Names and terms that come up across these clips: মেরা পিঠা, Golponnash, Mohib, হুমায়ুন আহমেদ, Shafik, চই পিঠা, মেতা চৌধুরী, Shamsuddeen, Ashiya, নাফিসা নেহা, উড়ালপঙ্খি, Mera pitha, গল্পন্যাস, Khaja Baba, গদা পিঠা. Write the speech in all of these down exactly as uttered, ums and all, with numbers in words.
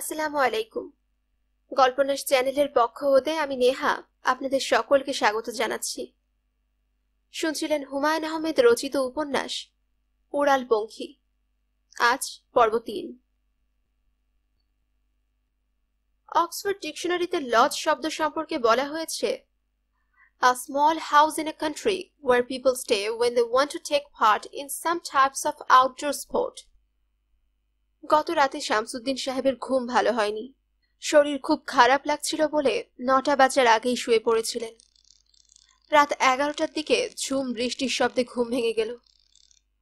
আসসালামু আলাইকুম। গল্পনাশ চ্যানেলের পক্ষ হতে আমি নেহা আপনাদের সকলকে স্বাগত জানাচ্ছি। শুনছিলেন হুমায়ুন আহমেদ রচিত উপন্যাস উড়াল পঙ্খী। আজ পর্ব তিন। অক্সফোর্ড ডিকশনারিতে লজ শব্দ সম্পর্কে বলা হয়েছে, a small house in a country where people stay when they want to take part in some types of outdoor sport. গত রাতে শামসুদ্দিন সাহেবের ঘুম ভালো হয়নি। শরীর খুব খারাপ লাগছিল বলে নটা বাজার আগেই শুয়ে পড়েছিলেন। রাত এগারোটার দিকে ঝুম বৃষ্টির শব্দে ঘুম ভেঙে গেল।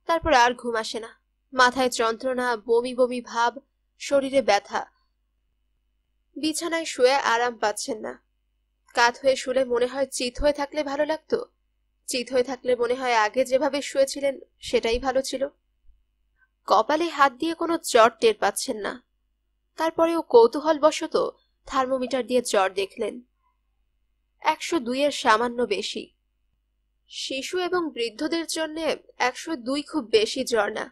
তারপর আর ঘুম আসে না। মাথায় যন্ত্রণা, বমি বমি ভাব, শরীরে ব্যথা। বিছানায় শুয়ে আরাম পাচ্ছেন না। কাত হয়ে শুলে মনে হয় চিত হয়ে থাকলে ভালো লাগতো। চিত হয়ে থাকলে মনে হয় আগে যেভাবে শুয়েছিলেন সেটাই ভালো ছিল। কপালে হাত দিয়ে কোনো জ্বর টের পাচ্ছেন না। তারপরেও কৌতূহলবশত থার্মোমিটার দিয়ে জ্বর দেখলেন, একশো দুইয়ের সামান্য বেশি। শিশু এবং বৃদ্ধদের জন্য একশো দুই খুব বেশি জ্বর না।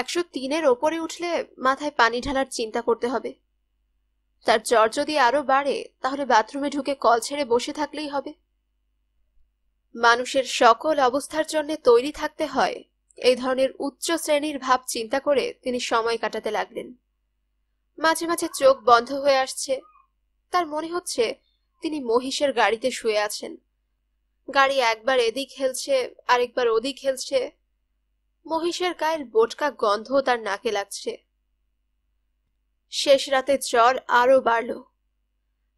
একশো তিনের ওপরে উঠলে মাথায় পানি ঢালার চিন্তা করতে হবে। তার জ্বর যদি আরো বাড়ে তাহলে বাথরুমে ঢুকে কল ছেড়ে বসে থাকলেই হবে। মানুষের সকল অবস্থার জন্য তৈরি থাকতে হয়, এই ধরনের উচ্চ শ্রেণীর ভাব চিন্তা করে তিনি সময় কাটাতে লাগলেন। মাঝে মাঝে চোখ বন্ধ হয়ে আসছে। তার মনে হচ্ছে তিনি মহিষের গাড়িতে শুয়ে আছেন। গাড়ি একবার এদিক হেলছে, আরেকবার ওদিক হেলছে। মহিষের গায়ের বোটকা গন্ধ তার নাকে লাগছে। শেষ রাতে জ্বর আরো বাড়ল।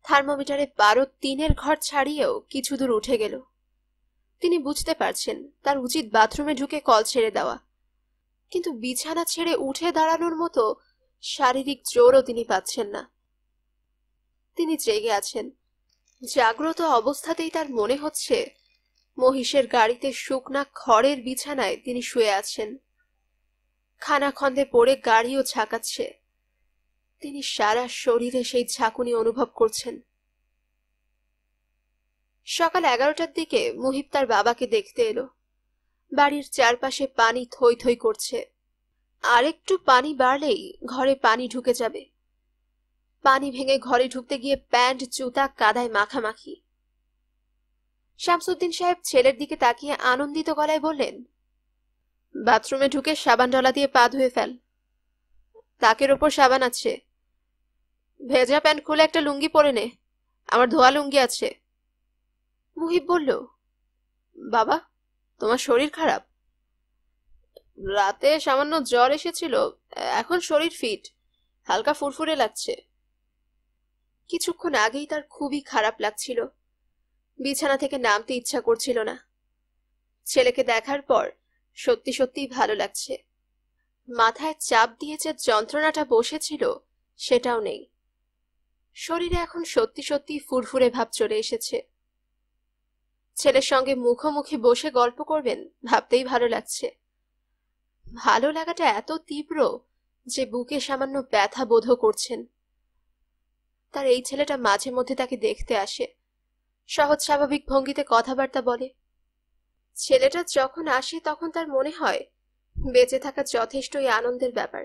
থার্মোমিটারে বারো তিনের ঘর ছাড়িয়েও কিছু দূর উঠে গেল। তিনি বুঝতে পারছেন তার উচিত বাথরুমে ঢুকে কল ছেড়ে দেওয়া, কিন্তু বিছানা ছেড়ে উঠে দাঁড়ানোর মতো শারীরিক জোরও তিনি পাচ্ছেন না। তিনি জেগে আছেন। জাগ্রত অবস্থাতেই তার মনে হচ্ছে মহিষের গাড়িতে শুকনা খড়ের বিছানায় তিনি শুয়ে আছেন। খানাখন্দে পড়ে গাড়িও ঝাঁকাচ্ছে। তিনি সারা শরীরে সেই ঝাঁকুনি অনুভব করছেন। সকাল এগারোটার দিকে মুহিব তার বাবাকে দেখতে এলো। বাড়ির চারপাশে পানি থই থই করছে। আরেকটু পানি বাড়লেই ঘরে পানি ঢুকে যাবে। পানি ভেঙে ঘরে ঢুকতে গিয়ে প্যান্ট জুতা কাদায় মাখামাখি। শামসুদ্দিন সাহেব ছেলের দিকে তাকিয়ে আনন্দিত গলায় বললেন, বাথরুমে ঢুকে সাবান ডলা দিয়ে পা ধুয়ে ফেল। তাকের ওপর সাবান আছে। ভেজা প্যান্ট খুলে একটা লুঙ্গি পরে নে, আমার ধোয়া লুঙ্গি আছে। মুহিব বলল, বাবা তোমার শরীর খারাপ? রাতে সামান্য জ্বর এসেছিল, এখন শরীর ফিট, হালকা ফুরফুরে লাগছে। কিছুক্ষণ আগেই তার খুবই খারাপ লাগছিল। বিছানা থেকে নামতে ইচ্ছা করছিল না। ছেলেকে দেখার পর সত্যি সত্যিই ভালো লাগছে। মাথায় চাপ দিয়ে যে যন্ত্রণাটা বসেছিল সেটাও নেই। শরীরে এখন সত্যি সত্যি ফুরফুরে ভাব চলে এসেছে। ছেলের সঙ্গে মুখোমুখি বসে গল্প করবেন ভাবতেই ভালো লাগছে। ভালো লাগাটা এত তীব্র যে বুকে সামান্য ব্যথা বোধ করছেন। তার এই ছেলেটা মাঝে মধ্যে তাকে দেখতে আসে। সহজ স্বাভাবিক ভঙ্গিতে কথাবার্তা বলে। ছেলেটা যখন আসে তখন তার মনে হয় বেঁচে থাকা যথেষ্টই আনন্দের ব্যাপার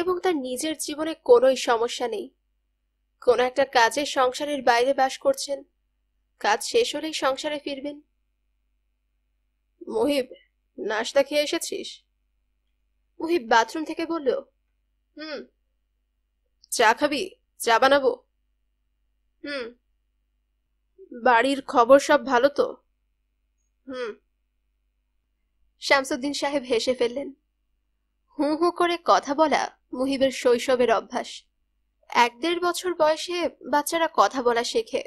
এবং তার নিজের জীবনে কোনোই সমস্যা নেই। কোনো একটা কাজে সংসারের বাইরে বাস করছেন, কাজ শেষ হলেই সংসারে ফিরবেন। মুহিব, নাস্তা খেয়ে এসেছিস? মুহিব বাথরুম থেকে বলল, হুম। চা খাবি? চা বানাবো। হুম। বাড়ির খবর সব ভালো তো? হুম। শামসুদ্দিন সাহেব হেসে ফেললেন। হু হু করে কথা বলা মুহিবের শৈশবের অভ্যাস। এক দেড় বছর বয়সে বাচ্চারা কথা বলা শেখে।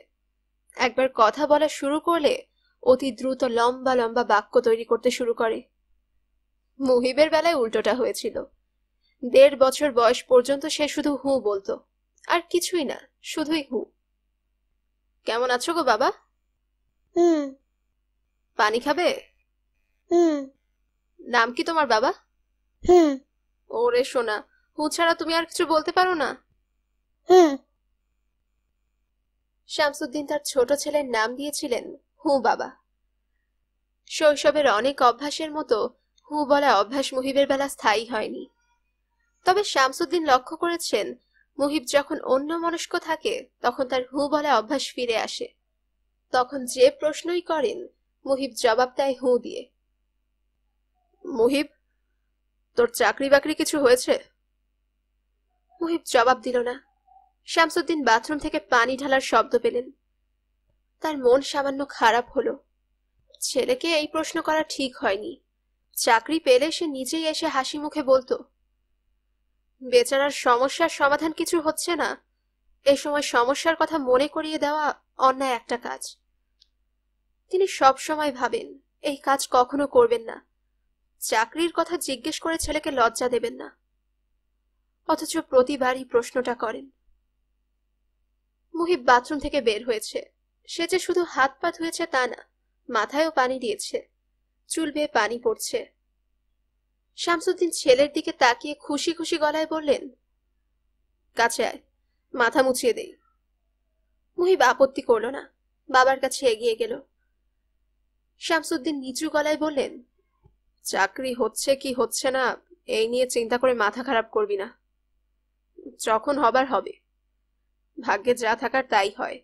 একবার কথা বলা শুরু করলে অতি দ্রুত লম্বা লম্বা বাক্য তৈরি করতে শুরু করে। মুহিবের বেলায় উল্টোটা হয়েছিল। দেড় বছর বয়স পর্যন্ত সে শুধু হু বলতো, আর কিছুই না, শুধুই হু। কেমন আছো গো বাবা? হুম। পানি খাবে? হুম। নাম কি তোমার বাবা? হুম। ওরে সোনা, হু ছাড়া তুমি আর কিছু বলতে পারো না? হুম। শামসুদ্দিন তার ছোট ছেলের নাম দিয়েছিলেন হু বাবা। শৈশবের অনেক অভ্যাসের মতো হু বলা অভ্যাস মুহিবের বেলা স্থায়ী হয়নি। তবে শামসুদ্দিন লক্ষ্য করেছেন মুহিব যখন অন্যমনস্ক থাকে তখন তার হু বলা অভ্যাস ফিরে আসে। তখন যে প্রশ্নই করেন মুহিব জবাব দেয় হু দিয়ে। মুহিব, তোর চাকরি বাকরি কিছু হয়েছে? মুহিব জবাব দিল না। শামসুদ্দিন বাথরুম থেকে পানি ঢালার শব্দ পেলেন। তার মন সামান্য খারাপ হলো। ছেলেকে এই প্রশ্ন করা ঠিক হয়নি। চাকরি পেলে সে নিজেই এসে হাসি মুখে বলতো। বেচারার সমস্যার সমাধান কিছু হচ্ছে না, এই সময় সমস্যার কথা মনে করিয়ে দেওয়া অন্যায় একটা কাজ। তিনি সব সময় ভাবেন এই কাজ কখনো করবেন না। চাকরির কথা জিজ্ঞেস করে ছেলেকে লজ্জা দেবেন না, অথচ প্রতিবারই প্রশ্নটা করেন। মুহিব বাথরুম থেকে বের হয়েছে। সে যে শুধু হাত পা ধুয়েছে তা না, মাথায়ও পানি দিয়েছে, চুল বেয়ে পানি পড়ছে। শামসুদ্দিন ছেলের দিকে তাকিয়ে খুশি খুশি গলায় বললেন, কাছে আয়, মাথা মুছিয়ে দেই। মুহিব আপত্তি করল না, বাবার কাছে এগিয়ে গেল। শামসুদ্দিন নিচু গলায় বললেন, চাকরি হচ্ছে কি হচ্ছে না এই নিয়ে চিন্তা করে মাথা খারাপ করবি না, যখন হবার হবে, ভাগ্যে যা থাকার তাই হয়।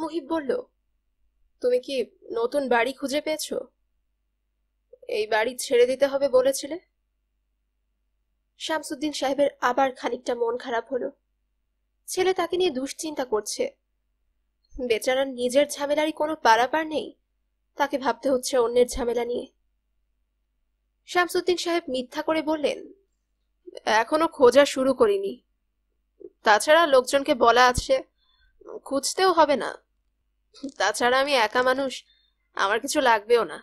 মুহিব বলল, তুমি কি নতুন বাড়ি খুঁজে পেয়েছো? এই বাড়ি ছেড়ে দিতে হবে বলেছিলে। শামসুদ্দিন সাহেবের আবার খানিকটা মন খারাপ হলো। ছেলে তাকে নিয়ে দুশ্চিন্তা করছে। বেচারার নিজের ঝামেলারই কোনো পারাপার নেই, তাকে ভাবতে হচ্ছে অন্যের ঝামেলা নিয়ে। শামসুদ্দিন সাহেব মিথ্যা করে বললেন, এখনো খোঁজা শুরু করিনি, তাছাড়া লোকজনকে বলা আছে, খুঁজতেও হবে না, তাছাড়া আমি একা মানুষ, আমার কিছু লাগবেও না,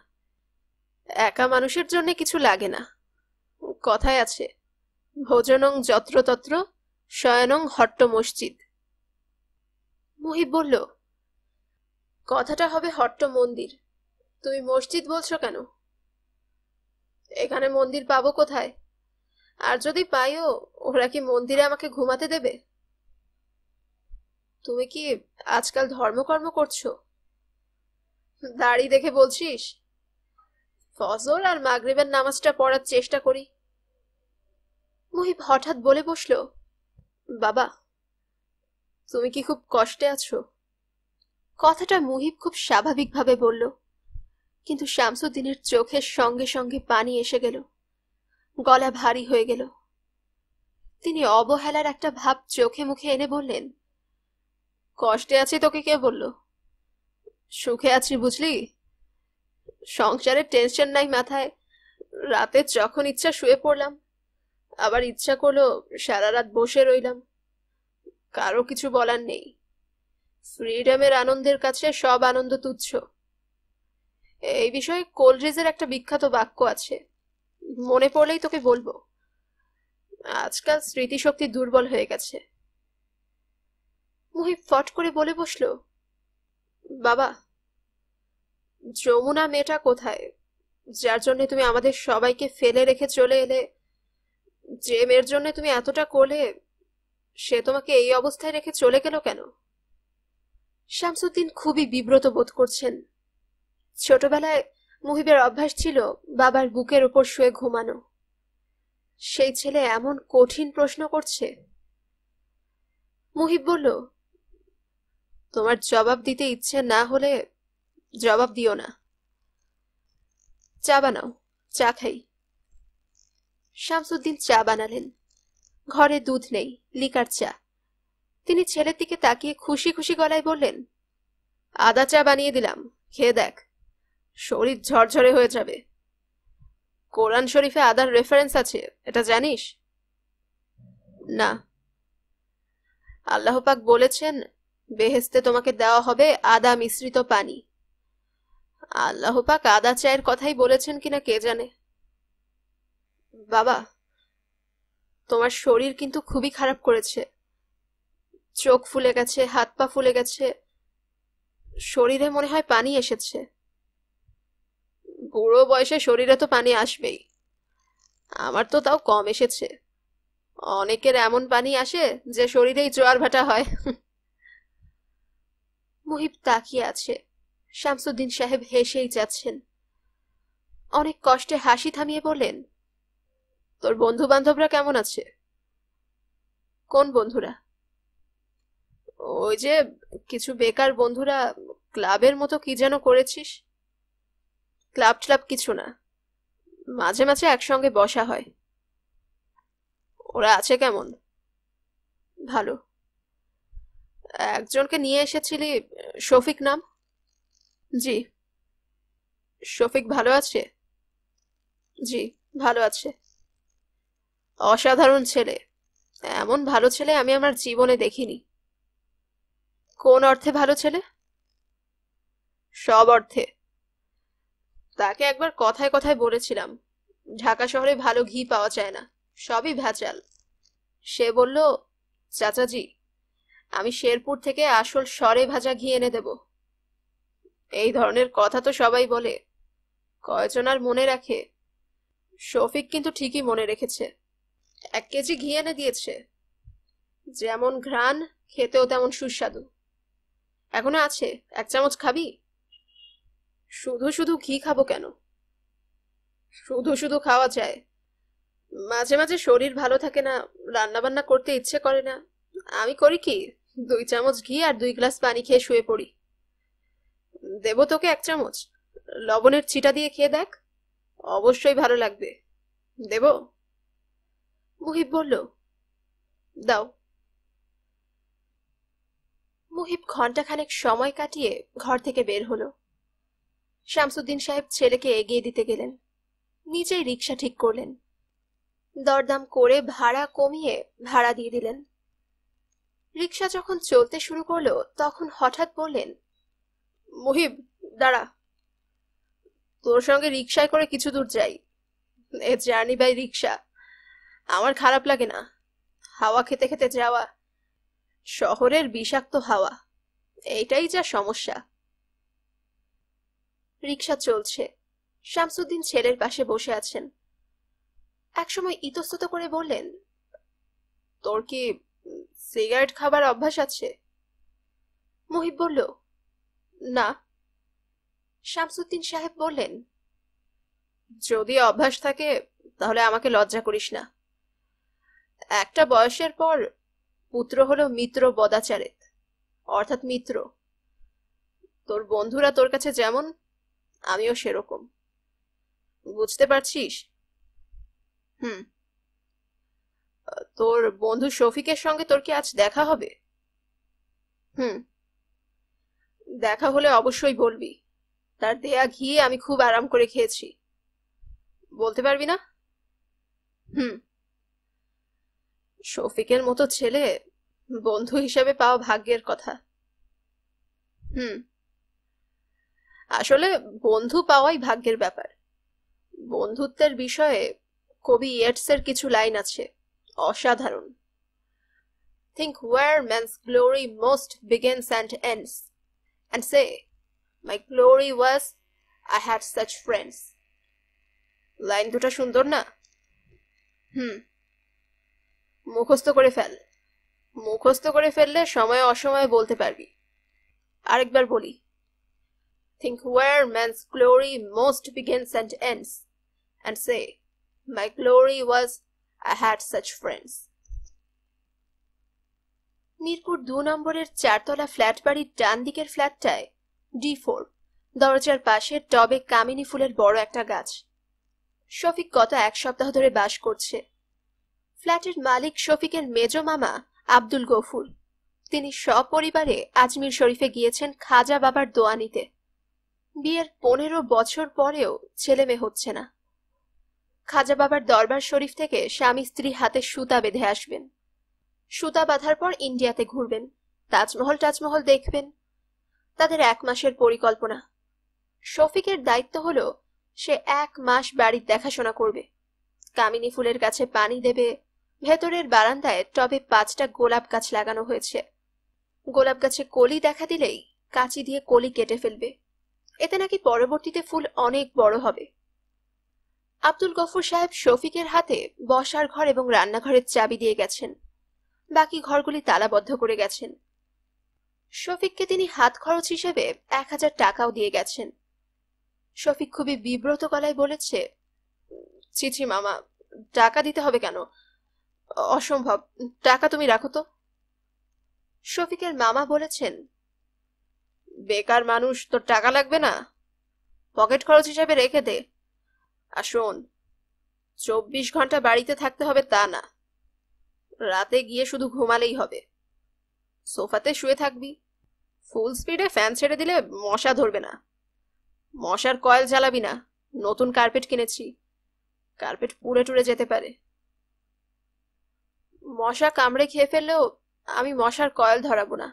একা মানুষের জন্য কিছু লাগে না। কথায় আছে, ভোজনং যত্রতত্র শয়নং হট্ট মসজিদ। মুহিব বলল, কথাটা হবে হট্ট মন্দির, তুমি মসজিদ বলছো কেন? এখানে মন্দির পাবো কোথায়? আর যদি পাইও, ওরা কি মন্দিরে আমাকে ঘুমাতে দেবে? তুমি কি আজকাল ধর্মকর্ম করছো? দাড়ি দেখে বলছিস? ফজর আর মাগরিবের নামাজটা পড়ার চেষ্টা করি। মুহিব হঠাৎ বলে বসলো, বাবা, তুমি কি খুব কষ্টে আছো? কথাটা মুহিব খুব স্বাভাবিকভাবে বলল, কিন্তু শামসুদ্দিনের চোখের সঙ্গে সঙ্গে পানি এসে গেল, গলা ভারী হয়ে গেল। তিনি অবহেলার একটা ভাব চোখে মুখে এনে বললেন, কষ্টে আছি তোকে কে বলল? সুখে আছি বুঝলি। সংসারে টেনশন নাই মাথায়, রাতে যখন ইচ্ছা শুয়ে পড়লাম, আবার ইচ্ছা করলো সারা রাত বসে রইলাম, কারো কিছু বলার নেই। ফ্রিডমের আনন্দের কাছে সব আনন্দ তুচ্ছ। এই বিষয়ে কোলরিজের একটা বিখ্যাত বাক্য আছে, মনে পড়লেই তোকে বলবো। আজকাল স্মৃতিশক্তি দুর্বল হয়ে গেছে। মুহিব ফট করে বলে বসলো, বাবা, যমুনা মেয়েটা কোথায়, যার জন্য তুমি আমাদের সবাইকে ফেলে রেখে চলে এলে? যে মেয়ের জন্য তুমি এতটা করলে, সে তোমাকে এই অবস্থায় রেখে চলে গেল কেন? শামসুদ্দিন খুবই বিব্রত বোধ করছেন। ছোটবেলায় মুহিবের অভ্যাস ছিল বাবার বুকের উপর শুয়ে ঘুমানো। সেই ছেলে এমন কঠিন প্রশ্ন করছে। মুহিব বলল, তোমার জবাব দিতে ইচ্ছে না হলে জবাব দিও না, চা বানাও, চা খাই। শামসুদ্দিন চা বানালেন। ঘরে দুধ নেই, লিকার চা। তিনি ছেলের দিকে তাকিয়ে খুশি খুশি গলায় বললেন, আদা চা বানিয়ে দিলাম, খেয়ে দেখ, শরীর ঝরঝরে হয়ে যাবে। কোরআন শরীফে আদার রেফারেন্স আছে, এটা জানিস? না। আল্লাহ পাক বলেছেন, বেহেস্তে তোমাকে দেওয়া হবে আদা মিশ্রিত পানি। আল্লাহ পাক আদা চায়ের কথাই বলেছেন কিনা কে জানে। বাবা, তোমার শরীর কিন্তু খুবই খারাপ করেছে, চোখ ফুলে গেছে, হাত পা ফুলে গেছে, শরীরে মনে হয় পানি এসেছে। বুড়ো বয়সে শরীরে তো পানি আসবেই, আমার তো তাও কম এসেছে। অনেকের এমন পানি আসে যে শরীরেই জোয়ার ভাটা হয়। মুহিব তাকিয়ে আছে, শামসুদ্দিন সাহেব হেসেই যাচ্ছেন। অনেক কষ্টে হাসি থামিয়ে বললেন, তোর বন্ধু বান্ধবরা কেমন আছে? कौन बंधुरा? ओई जे किछु बेकार बंधुरा क्लाबेर मतो कि जेनो करेछिस। क्लाब क्लाब किछु ना, माझे माझे एकसंगे बसा हय। ओरा आछे केमन? भालो। एकजनके निये एसेछिलि, शफिक नाम। जी शफिक भालो आछे? जी भालो आछे। असाधारण छेले, एमन भालो छेले आमि आमार जीवने देखिनि। कोन अर्थे भालो छेले? सब अर्थे। ताके एकबार कथाय कथाय बोलेछिलाम ढाका शहरे भालो घी पावा जाय ना, सबई भेजाल। से बोल्लो, चाचा जी आमि शेरपुर थेके आसल सरे भाजा घी एने देब। एई धरनेर कथा तो सबाई बोले, कयजन आर मने राखे। शफिक किन्तु ठीकई मने रेखेछे। एक केजी घी एने दिएछे, जेमन घ्राण खेतेओ तेमन सुस्वादु। एखोनो आछे, एक चामच खाबी? शुधु शुधु घी खाबो केन? शुधु शुधु खावा जाय। माझे माझे शरीर भालो थाके ना, रान्ना बान्ना करते इच्छे करे ना। आमी करी कि दुई चामच घी आर दुई ग्लास पानी खेये शुये पड़ी। देब तोके एक चामच, लवणेर छिटा दिये खेये देख, अवश्यई भालो लागबे। देब? मुहिब बोल्लो, दाओ। मुहिब घंटाखानेक समय काटिये घर थेके बेर हलो। शामसुद्दीन साहेब छेलेके एगिये दिते गेलेन, निजेई रिक्शा ठीक करलेन। दरदाम करे भाड़ा कमिये भाड़ा दिये दिलेन। रिक्शा जखन चलते शुरू करलो तखन हठात् बोलेन, मुहिब दाड़ा, तोर संगे रिक्शाय करे किछु दूर जाई। ए जार्नी बाई रिक्शा आमार खराब लागे ना। हावा खेते खेते जावा, शहरेर विषाक्त हावा, एटाई जा समस्या। रिक्शा चलछे, शामसुद्दीन छेलेर पाशे बसे आछेन। एक समय इतस्तत करे बोलेन, तोर कि सिगारेट खाबार अभ्यास आछे? मुहिब बोल्लो, ना। शामसुद्दीन साहेब बोलेन, यदि अभ्यास थाके ताहले आमाके लज्जा करिस ना। একটা বয়সের পর পুত্র হলো মিত্র বদাচারেত, অর্থাৎ মিত্র। তোর বন্ধুরা তোর কাছে যেমন, আমিও সেরকম। বুঝতে পারছিস? হুম। তোর বন্ধু শফিকের সঙ্গে তোর কি আজ দেখা হবে? হুম। দেখা হলে অবশ্যই বলবি, তার দেয়া ঘি আমি খুব আরাম করে খেয়েছি। বলতে পারবি না? হুম। शफिकेर मतो छेले बंधु हिसाबे पावा भाग्येर कथा। हम्म। आसले बंधु पावाई भाग्येर ब्यापार। बंधुत्वेर विषये कवि येट्सेर किछु लाइन आछे असाधारण। Think where man's glory most begins and ends, and say, my glory was I had such friends. Line दुटा सुंदर ना? हम्म। मुखस्थ करे फेल। मुखस्थ करे फेलले समय असमये बोलते पारबी। आरेकबार बोली, Think where man's glory most begins and ends, and say, my glory was I had such friends. Mirpur दो नम्बरेर चारतला फ्लैट बाड़ीर डान दिकेर फ्लैटटाय ডি ফোর दरजार पाशे टबे कामिनी फुलेर बड़ एकटा गाछ। शफिक गत एक सप्ताह धरे बास करछे। फ्लैटेर मालिक शफिकेर मेजो मामा आब्दुल गफुर। तिनी सपरिवारे आजमीर शरीफे गियेछेन खाजा बाबार दोआ निते। बियेर पंद्रह बछर परेओ छेले मेये होच्छे ना। खाजा बाबार दरबार शरीफ थेके स्वामी स्त्री हाते सूता बेधे आसबेन। सूता बाधार पर इंडियाते घुरबेन, ताजमहल ताजमहल देखबेन। तादेर एक मासेर परिकल्पना। शफिकेर दायित्व हलो से एक मास बाड़ीर देखाशोना करबे, कामिनी फुलेर गाछे पानी देबे। भेतरेर बारान्दाय टबे पाँचटा गोलाप गाछ लागानो हयेछे। गोलाप गाछे कलि देखा दिलेई काँची दिये कलि केटे फेलबे, एते नाकि परबर्तीते फुल अनेक बड़ो हबे। आब्दुल गफुर साहेब शफिकेर हाते बसार घर एबं रान्नाघरेर चाबी दिये गेछेन। बाकी घरगुली तालाबद्ध करे गेछेन। शफिकके तिनि हात खरच हिसेबे एक हाजार टाकाओ दिये गेछेन। शफिक खुबই বিব্রত গলায় বলেছে, চিঠি मामा, टाका दीते हबे केन? অসম্ভব। টাকা তুমি রাখো তো। শফিকের মামা বলেছেন, বেকার মানুষ, তোর টাকা লাগবে না, পকেট খরচ হিসাবে রেখে দে। আর শোন, চব্বিশ ঘন্টা বাড়িতে থাকতে হবে তা না, রাতে গিয়ে শুধু ঘুমালেই হবে। সোফাতে শুয়ে থাকবি, ফুল স্পিডে ফ্যান ছেড়ে দিলে মশা ধরবে না। মশার কয়েল জ্বালাবি না, নতুন কার্পেট কিনেছি, কার্পেট পুড়ে টুড়ে যেতে পারে। মশা কামড়ে খেয়ে ফেললেও আমি মশার কয়েল ধরাবো না,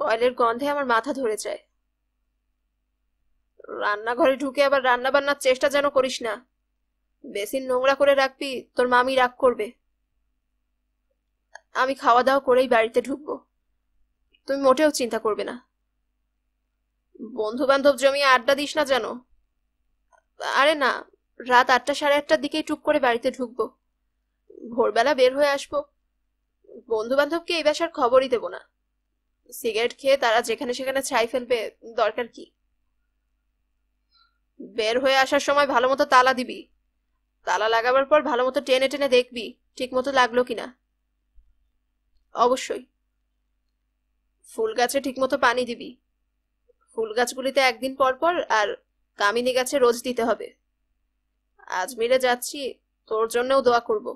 কয়েলের গন্ধে আমার মাথা ধরে যায়। রান্নাঘরে ঢুকে আবার রান্না বান্নার চেষ্টা যেন করিস না, বেসিন নোংরা করে রাখবি, তোর মামি রাগ করবে। আমি খাওয়া দাওয়া করেই বাড়িতে ঢুকবো, তুমি মোটেও চিন্তা করবে না। বন্ধু বান্ধব জমিয়ে আড্ডা দিস না যেন। আরে না, রাত আটটা সাড়ে আটটার দিকেই টুক করে বাড়িতে ঢুকবো, ভোরবেলা বের হয়ে আসবো। বন্ধু বান্ধবকে এই ব্যাসার খবরই দেব না, সিগারেট খেয়ে তারা যেখানে সেখানে ছাই ফেলবে, দরকার কি? বের হয়ে আসার সময় ভালো মতো তালা দিবি, তালা লাগাবার পর ভালো মতো টেনে টেনে দেখবি ঠিক মতো লাগলো কিনা। অবশ্যই ফুল গাছে ঠিক মতো পানি দিবি, ফুল গাছগুলিতে একদিন পর পর আর কামিনী গাছে রোজ দিতে হবে। আজমিরে যাচ্ছি, তোর জন্যও দোয়া করব।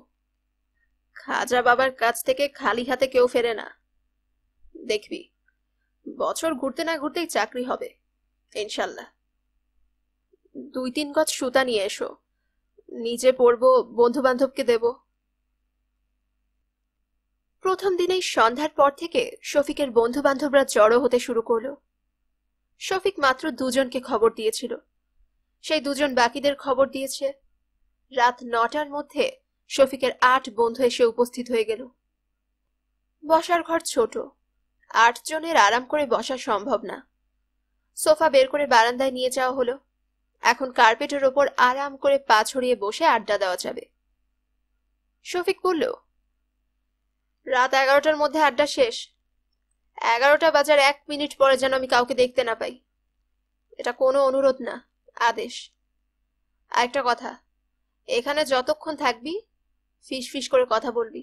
খাজা বাবার কাছ থেকে খালি হাতে কেউ ফেরে না, দেখবি বছর ঘুরতে না ঘুরতেই চাকরি হবে ইনশাল্লাহ। দুই তিন গজ সুতা নিয়ে এসো, নিজে পরবো, বন্ধু বান্ধবকে দেব। প্রথম দিনেই সন্ধ্যার পর থেকে শফিকের বন্ধু বান্ধবরা জড়ো হতে শুরু করলো। শফিক মাত্র দুজনকে খবর দিয়েছিল, সেই দুজন বাকিদের খবর দিয়েছে। রাত নটার মধ্যে শফিকের আট বন্ধু এসে উপস্থিত হয়ে গেল। বসার ঘর ছোট, আট জনের আরাম করে বসা সম্ভব না। সোফা বের করে বারান্দায় নিয়ে যাওয়া হলো। এখন কার্পেটের ওপর আরাম করে পা ছড়িয়ে বসে আড্ডা দেওয়া যাবে। শফিক বলল, রাত এগারোটার মধ্যে আড্ডা শেষ। এগারোটা বাজার এক মিনিট পরে যেন আমি কাউকে দেখতে না পাই। এটা কোনো অনুরোধ না, আদেশ। আরেকটা কথা, এখানে যতক্ষণ থাকবি ফিস ফিস করে কথা বলবি,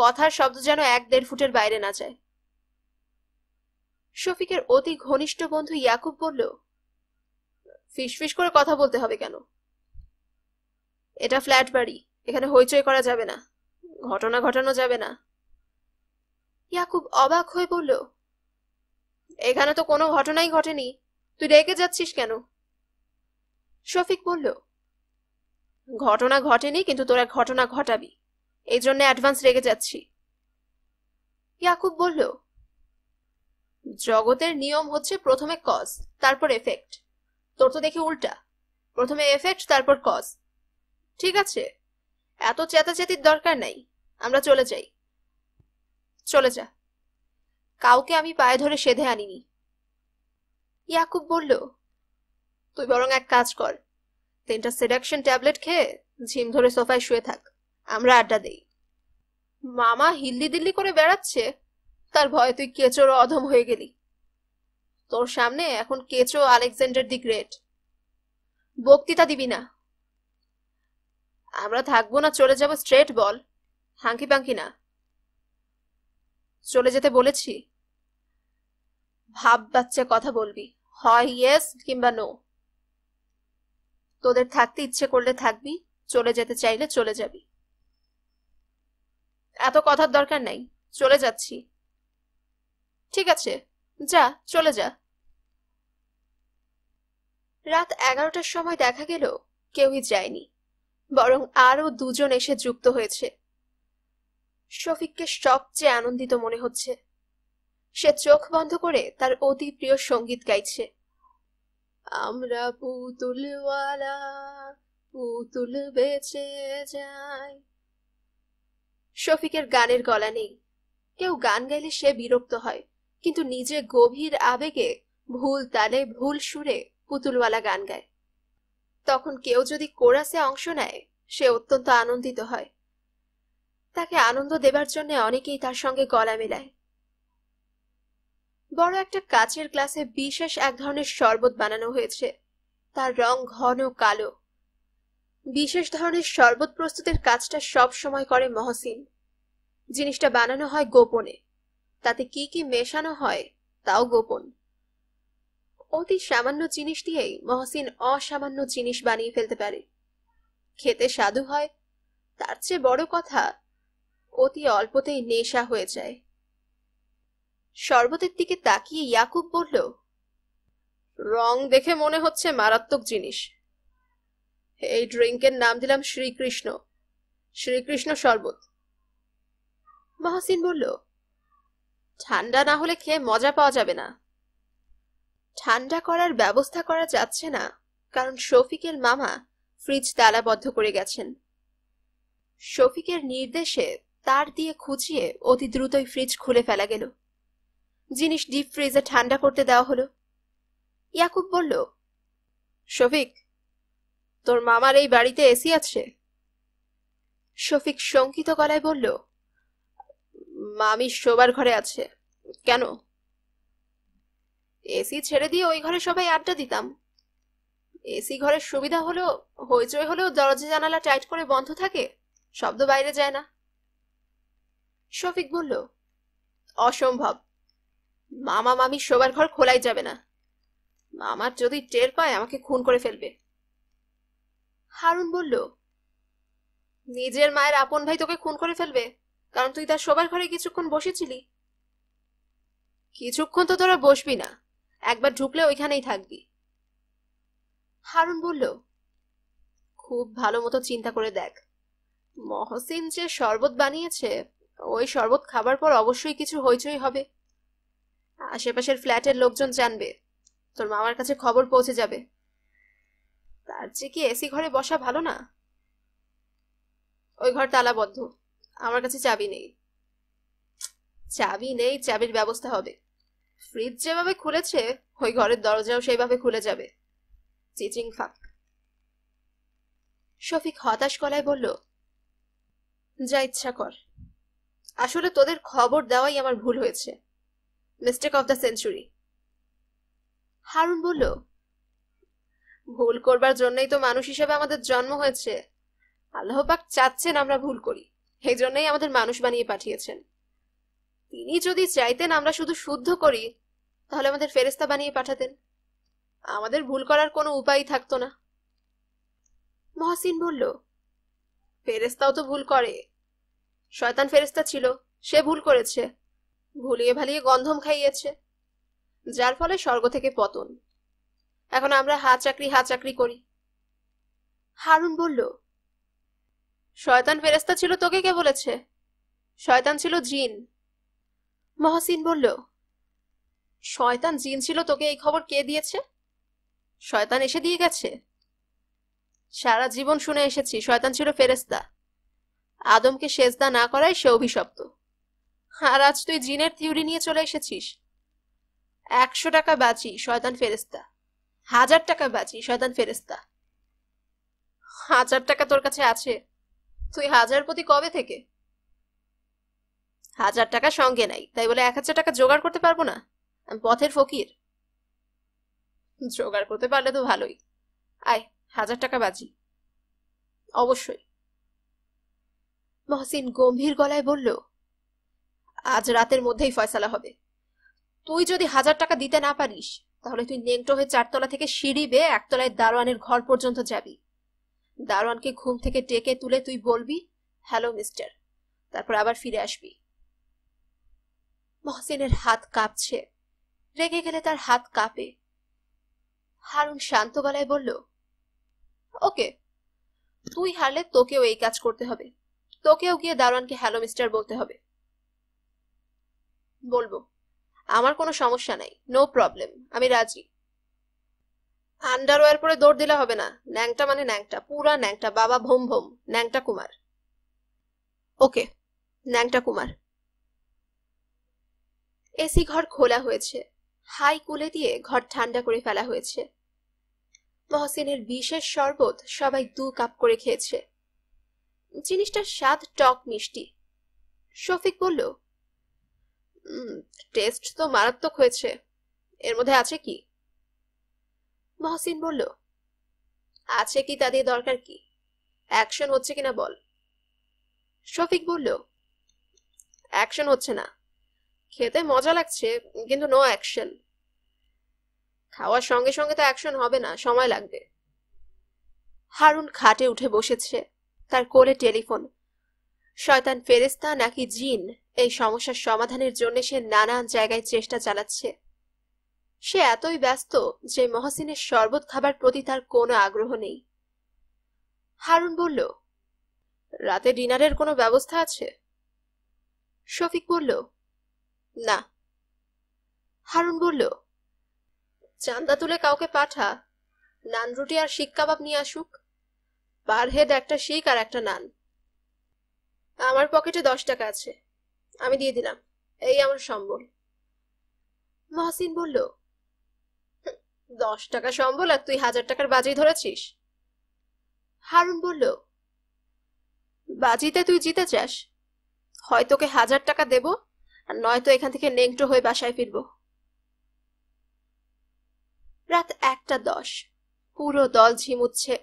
কথার শব্দ যেন এক দেড় ফুটের বাইরে না যায়। শফিকের অতি ঘনিষ্ঠ বন্ধু ইয়াকুব বলল, ফিস ফিস করে কথা বলতে হবে কেন? এটা ফ্ল্যাট বাড়ি, এখানে হইচই করা যাবে না, ঘটনা ঘটানো যাবে না। ইয়াকুব অবাক হয়ে বলল, এখানে তো কোনো ঘটনাই ঘটেনি, তুই রেগে যাচ্ছিস কেন? শফিক বলল, ঘটনা ঘটেনি, কিন্তু তোরা ঘটনা ঘটাবি, এই জন্য অ্যাডভান্স রেগে যাচ্ছি। ইয়াকুব বলল, জগতের নিয়ম হচ্ছে প্রথমে কজ তারপর এফেক্ট, তোর তো দেখি উল্টা, প্রথমে এফেক্ট তারপর কজ। ঠিক আছে, এত চেতাচেতির দরকার নাই, আমরা চলে যাই। চলে যা, কাউকে আমি পায়ে ধরে সেধে আনিনি। ইয়াকুব বলল, তুই বরং এক কাজ কর, তিনটা সেডাকশন ট্যাবলেট খেয়ে ঝিম ধরে সোফায় শুয়ে থাক, আমরা আড্ডা দেই। মামা হিল্লি দিল্লি করে বেড়াচ্ছে, তার ভয়ে তুই কেচোর অধম হয়ে গেলি। তোর সামনে এখন কেচো আলেকজান্ডার দি গ্রেট। বক্তৃতা দিবি না, আমরা থাকবো না, চলে যাবো, স্ট্রেট বল, হাঁকি পাঙ্কি না। চলে যেতে বলেছি, ভাব বাচ্চা কথা বলবি, হয় ইয়েস কিংবা নো। তোদের থাকতে ইচ্ছে করলে থাকবি, চলে যেতে চাইলে চলে যাবি, এত কথার দরকার নাই, চলে যাচ্ছি। ঠিক আছে, যা, চলে যা। রাত এগারোটার সময় দেখা গেল কেউই যায়নি, বরং আরো দুজন এসে যুক্ত হয়েছে। শফিককে সবচেয়ে আনন্দিত মনে হচ্ছে, সে চোখ বন্ধ করে তার অতি প্রিয় সঙ্গীত গাইছে। আমরা পুতুলওয়ালা পুতুল বেঁচে যাই। শফিকের গানের গলা নেই, কেউ গান গাইলে সে বিরক্ত হয়, কিন্তু নিজে গভীর আবেগে ভুল তালে ভুল সুরে পুতুলওয়ালা গান গায়। তখন কেউ যদি কোরাসে অংশ নেয়, সে অত্যন্ত আনন্দিত হয়। তাকে আনন্দ দেবার জন্য অনেকেই তার সঙ্গে গলা মেলায়। বড় একটা কাচের গ্লাসে বিশেষ এক ধরনের শরবত বানানো হয়েছে, তার রং ঘন কালো। বিশেষ ধরনের শরবত প্রস্তুতের কাজটা সব সময় করে মহসিন। জিনিসটা বানানো হয় গোপনে, তাতে কি কি মেশানো হয় তাও গোপন। অতি সামান্য জিনিস দিয়েই মহসিন অসামান্য জিনিস বানিয়ে ফেলতে পারে, খেতে স্বাদু হয়। তার চেয়ে বড় কথা, অতি অল্পতেই নেশা হয়ে যায়। শরবতের দিকে তাকিয়ে ইয়াকুব বলল, রং দেখে মনে হচ্ছে মারাত্মক জিনিস। এই ড্রিঙ্কের নাম দিলাম শ্রীকৃষ্ণ, শ্রীকৃষ্ণ শরবত। মহসিন বলল, ঠান্ডা না হলে খেয়ে মজা পাওয়া যাবে না। ঠান্ডা করার ব্যবস্থা করা যাচ্ছে না, কারণ শফিকের মামা ফ্রিজ তালাবদ্ধ করে গেছেন। শফিকের নির্দেশে তার দিয়ে খুঁচিয়ে অতি দ্রুতই ফ্রিজ খুলে ফেলা গেল। জিনিস ডিপ ফ্রিজে ঠান্ডা করতে দেওয়া হলো। ইয়াকুব বলল, শফিক, তোর মামার এই বাড়িতে এসি আছে? শফিক শঙ্কিত গলায় বলল, মামি শোবার ঘরে আছে। কেন? এসি ছেড়ে দিয়ে ওই ঘরে সবাই আড্ডা দিতাম। এসি ঘরের সুবিধা হলো, হইচই হলেও দরজা জানালা টাইট করে বন্ধ থাকে, শব্দ বাইরে যায় না। শফিক বলল, অসম্ভব, মামা মামি শোবার ঘর খোলাই যাবে না। মামার যদি টের পায় আমাকে খুন করে ফেলবে। হারুন বলল, নিজের মায়ের আপন ভাই তোকে খুন করে ফেলবে, কারণ তুই তার শোবার ঘরে কিছুক্ষণ বসেছিলি। কিছুক্ষণ তো তোরা বসবি না, একবার ঢুকলে ওইখানেই থাকবি। হারুন বলল, খুব ভালো মতো চিন্তা করে দেখ, মহসিন যে শরবত বানিয়েছে, ওই শরবত খাবার পর অবশ্যই কিছু হইচই হবে। আশেপাশের ফ্ল্যাটের লোকজন জানবে, তোর মামার কাছে খবর পৌঁছে যাবে। তার চেয়ে কি এসি ঘরে বসা ভালো না? ওই ঘর তালাবদ্ধ, আমার কাছে চাবি নেই। চাবি নেই, চাবির ব্যবস্থা হবে। ফ্রিজ যেভাবে খুলেছে, ওই ঘরের দরজাও সেইভাবে খুলে যাবে। চিচিং ফাঁক। শফিক হতাশ গলায় বলল, যা ইচ্ছা কর। আসলে তোদের খবর দেওয়াই আমার ভুল হয়েছে, mistake of the century. Harun বলল, ভুল করবার জন্যই তো মানুষ হিসেবে আমাদের জন্ম হয়েছে। আল্লাহ পাক চাচ্ছেন আমরা ভুল করি, এই জন্যই আমাদের মানুষ বানিয়ে পাঠিয়েছেন। তিনি যদি চাইতেন আমরা শুধু শুদ্ধ করি, তাহলে আমাদের ফেরেশতা বানিয়ে পাঠাতেন। আমাদের ভুল করার কোনো উপায়ই থাকতো না। মহসিন বলল, ফেরেশতাও তো ভুল করে। শয়তান ফেরেশতা ছিল, সে ভুল করেছে, ভুলিয়ে ভালিয়ে গন্ধম খাইয়েছে, যার ফলে স্বর্গ থেকে পতন। এখন আমরা হা চাকরি হা চাকরি করি। হারুন বলল, শয়তান ফেরেশতা ছিল, তোকে কে বলেছে? শয়তান ছিল জিন। মহসিন বলল, শয়তান জিন ছিল, তোকে এই খবর কে দিয়েছে? শয়তান এসে দিয়ে গেছে। সারা জীবন শুনে এসেছি শয়তান ছিল ফেরেশতা, আদমকে সেজদা না করায় সে অভিশপ্ত। আর আজ তুই জিনের থিওরি নিয়ে চলে এসেছিস। একশো টাকা বাঁচি, শয়তান ফেরেশতা। হাজার টাকা বাঁচি, শয়তান ফেরেশতা। হাজার টাকা তোর কাছে আছে, তুই হাজার প্রতি কবে থেকে? হাজার টাকা সঙ্গে নাই, তাই বলে এক হাজার টাকা জোগাড় করতে পারবো না? আমি পথের ফকির। জোগাড় করতে পারলে তো ভালোই। আয়, হাজার টাকা বাজি। অবশ্যই। মহসিন গম্ভীর গলায় বলল, আজ রাতের মধ্যেই ফয়সালা হবে। তুই যদি হাজার টাকা দিতে না পারিস, তাহলে তুই নেংটো হয়ে চারতলা থেকে সিঁড়ি বেয়ে একতলায় দারোয়ানের ঘর পর্যন্ত যাবি। দারোয়ানকে ঘুম থেকে ডেকে তুলে তুই বলবি, হ্যালো মিস্টার, তারপর আবার ফিরে আসবি। মহসিনের হাত কাঁপছে, রেগে গেলে তার হাত কাঁপে। হারুন শান্ত গলায় বলল, ওকে, তুই হারলে তোকেও এই কাজ করতে হবে, তোকেও গিয়ে দারোয়ানকে হ্যালো মিস্টার বলতে হবে। বলবো, আমার কোনো সমস্যা নাই, নো প্রবলেম, আমি রাজি। আন্ডারওয়্যার পরে দৌড় দিলে হবে না, ন্যাংটা মানে ন্যাংটা, পুরা ন্যাংটা, বাবা ভোম ভোম, ন্যাংটা কুমার। ওকে, ন্যাংটা কুমার। এসি ঘর খোলা হয়েছে, হাই কুলে দিয়ে ঘর ঠান্ডা করে ফেলা হয়েছে। মহসিনের বিশেষ শরবত সবাই দু কাপ করে খেয়েছে। জিনিসটার স্বাদ টক মিষ্টি। শফিক বলল, টেস্ট তো মারাত্মক হয়েছে, এর মধ্যে আছে কি? মহসিন বলল, আছে কি তা দিয়ে দরকার কি, অ্যাকশন হচ্ছে কিনা বল। শফিক বলল, অ্যাকশন হচ্ছে না, খেতে মজা লাগছে কিন্তু নো অ্যাকশন। খাওয়ার সঙ্গে সঙ্গে তো অ্যাকশন হবে না, সময় লাগবে। হারুন খাটে উঠে বসেছে, তার কোলে টেলিফোন। শয়তান ফেরেস্তা নাকি জিন, এই সমস্যার সমাধানের জন্য সে নানান জায়গায় চেষ্টা চালাচ্ছে। সে এতই ব্যস্ত যে মহসিনের শরবত খাবার প্রতি তার কোনো আগ্রহ নেই। হারুন বলল, রাতে ডিনারের কোনো ব্যবস্থা আছে? শফিক বলল, না। হারুন বলল, চান্দা তুলে কাউকে পাঠা, নান রুটি আর শিক কাবাব নিয়ে আসুক, পার হেড একটা শিক আর একটা নান। আমার পকেটে দশ টাকা আছে, আমি দিয়ে দিলাম, এই আমার সম্বল। মহসিন বলল, দশ টাকা সম্বল আর তুই হাজার টাকার বাজি ধরেছিস। হারুন বলল, বাজিতে তুই জিতে চাস, হয় তোকে হাজার টাকা দেব আর নয়তো এখান থেকে নেংটো হয়ে বাসায় ফিরব। রাত একটা দশ, পুরো দল ঝিমুচ্ছে।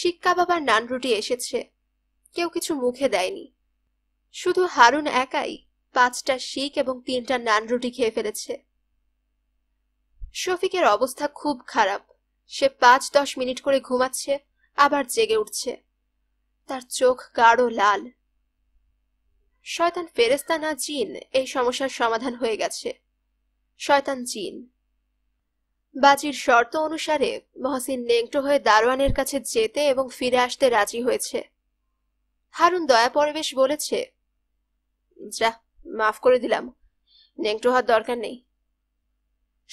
শিক্ষা বাবার নান রুটি এসেছে, কেউ কিছু মুখে দেয়নি, শুধু হারুন একাই পাঁচটা শিক এবং তিনটা নান রুটি খেয়ে ফেলেছে। শফিকের অবস্থা খুব খারাপ, সে পাঁচ দশ মিনিট করে ঘুমাচ্ছে, আবার জেগে উঠছে, তার চোখ গাঢ় লাল। শয়তান ফেরেস্তা না জিন, এই সমস্যার সমাধান হয়ে গেছে। শয়তান জিন। বাজির শর্ত অনুসারে মহসিন নেংটো হয়ে দারোয়ানের কাছে যেতে এবং ফিরে আসতে রাজি হয়েছে। হারুন দয়া পরিবেশ বলেছে, যা মাফ করে দিলাম, নেংটো হওয়ার দরকার নেই।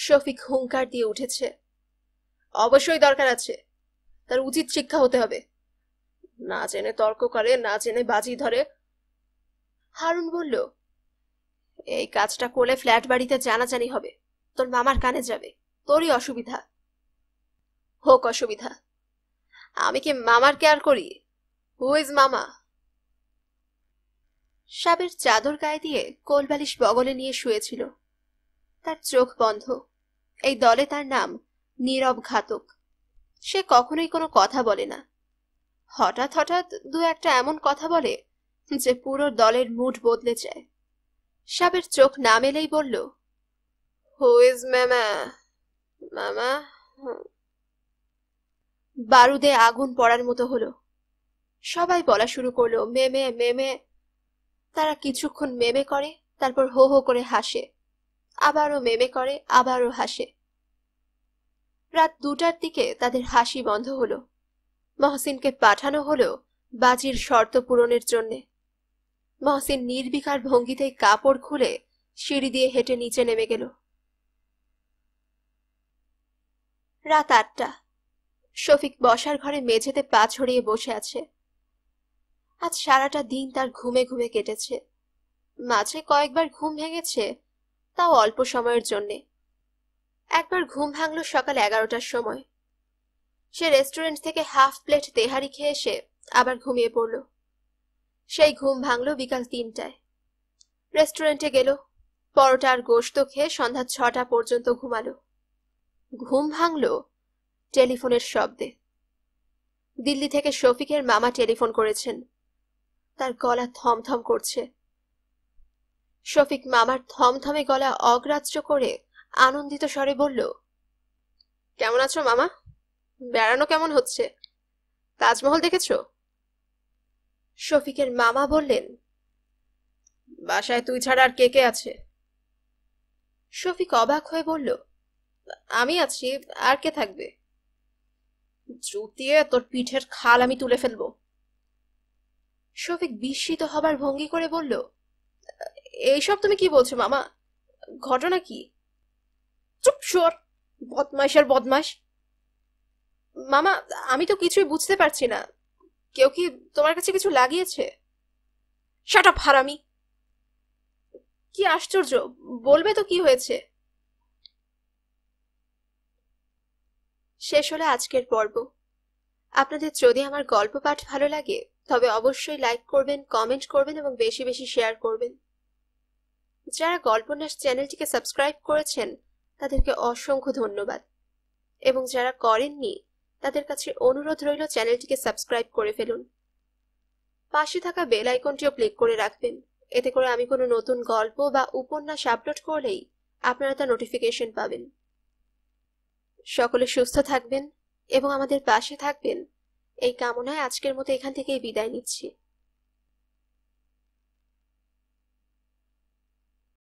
শফিক হুঙ্কার দিয়ে উঠেছে, অবশ্যই দরকার আছে, তার উচিত শিক্ষা হতে হবে, না জেনে তর্ক করে, না জেনে বাজি ধরে। হারুন বলল, এই কাজটা করলে ফ্ল্যাট বাড়িতে জানাজানি হবে, তোর মামার কানে যাবে, তোরই অসুবিধা হোক। অসুবিধা? আমি কি মামার কেয়ার করি? হু ইজ মামা? সাবের চাদর গায়ে দিয়ে কোলবালিশ বগলে নিয়ে শুয়েছিল, তার চোখ বন্ধ। এই দলে তার নাম নীরব ঘাতক। সে কখনোই কোনো কথা বলে না, হঠাৎ হঠাৎ দু একটা এমন কথা বলে যে পুরো দলের মুড বদলে যায়। সাবের চোখ না মেলেই বলল, হু ইজ মামা? মামা? বারুদে আগুন পড়ার মতো হলো। সবাই বলা শুরু করলো মেমে মেমে। তারা কিছুক্ষণ মেমে করে, তারপর হো হো করে হাসে, আবারও মেমে করে, আবারও হাসে। রাত দুটার দিকে তাদের হাসি বন্ধ হলো। মহসিনকে পাঠানো হলো বাজির শর্ত পূরণের জন্য। মহসিন নির্বিকার ভঙ্গিতে কাপড় খুলে সিঁড়ি দিয়ে হেঁটে নিচে নেমে গেল। রাত আটটা। শফিক বসার ঘরে মেঝেতে পা ছড়িয়ে বসে আছে। আজ সারাটা দিন তার ঘুমে ঘুমে কেটেছে। মাঝে কয়েকবার ঘুম ভেঙেছে, তাও অল্প সময়ের জন্যে। একবার ঘুম ভাঙল সকাল এগারোটার সময়। সে রেস্টুরেন্ট থেকে হাফ প্লেট তেহারি খেয়ে এসে আবার ঘুমিয়ে পড়ল। সেই ঘুম ভাঙল বিকাল তিনটায়। রেস্টুরেন্টে গেল, পরোটা আর গোশত খেয়ে সন্ধ্যা ছটা পর্যন্ত ঘুমালো। ঘুম ভাঙল টেলিফোনের শব্দে। দিল্লি থেকে শফিকের মামা টেলিফোন করেছেন। তার গলা থমথম করছে। শফিক মামার থমথমে গলা অগ্রাহ্য করে আনন্দিত স্বরে বলল, কেমন আছো মামা? বেড়ানো কেমন হচ্ছে? তাজমহল দেখেছো? শফিকের মামা বললেন, বাসায় তুই ছাড়া আর কে কে আছে? শফিক অবাক হয়ে বলল, আমি আছি, আর কে থাকবে? জুতিয়ে তোর পিঠের খাল আমি তুলে ফেলবো। শফিক বিস্মিত হবার ভঙ্গি করে বলল, এইসব তুমি কি বলছো মামা? ঘটনা কি? চুপ সর, বদমাইশ আর বদমাইশ। মামা, আমি তো কিছুই বুঝতে পারছি না, কেউ কি তোমার কাছে কিছু লাগিয়েছে? শাট আপ হারামি। কি আশ্চর্য, বলবে তো কি হয়েছে। শেষ হলো আজকের পর্ব। আপনাদের যদি আমার গল্প পাঠ ভালো লাগে তবে অবশ্যই লাইক করবেন, কমেন্ট করবেন এবং বেশি বেশি শেয়ার করবেন। যারা গল্পন্যাস চ্যানেলটিকে সাবস্ক্রাইব করেছেন তাদেরকে অসংখ্য ধন্যবাদ, এবং যারা করেননি तादेर काछे अनुरोध रइल चैनलटिके सबस्क्राइब करे फेलुन। पाशे थाका बेल आइकनटिও क्लिक करे राखबेन। एते करे आमि कोनो नतुन गल्प बा उपन्यास आपलोड करलेই আপনারা তার নোটিফিকেশন পাবেন। সকলে সুস্থ থাকবেন এবং আমাদের পাশে থাকবেন। এই কামনায় আজকের মতো এখান থেকেই বিদায় নিচ্ছি।